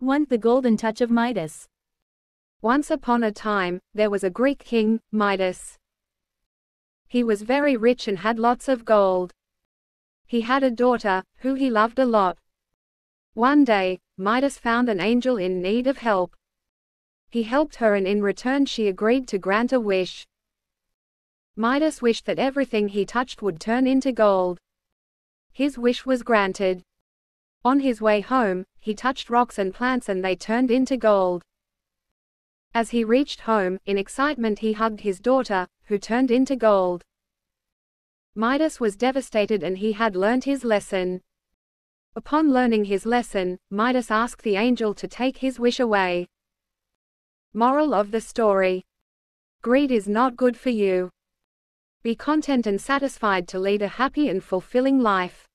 Want the golden touch of Midas. Once upon a time, there was a Greek king, Midas. He was very rich and had lots of gold. He had a daughter, who he loved a lot. One day, Midas found an angel in need of help. He helped her, and in return she agreed to grant a wish. Midas wished that everything he touched would turn into gold. His wish was granted. On his way home, he touched rocks and plants and they turned into gold. As he reached home, in excitement he hugged his daughter, who turned into gold. Midas was devastated and he had learned his lesson. Upon learning his lesson, Midas asked the angel to take his wish away. Moral of the story: greed is not good for you. Be content and satisfied to lead a happy and fulfilling life.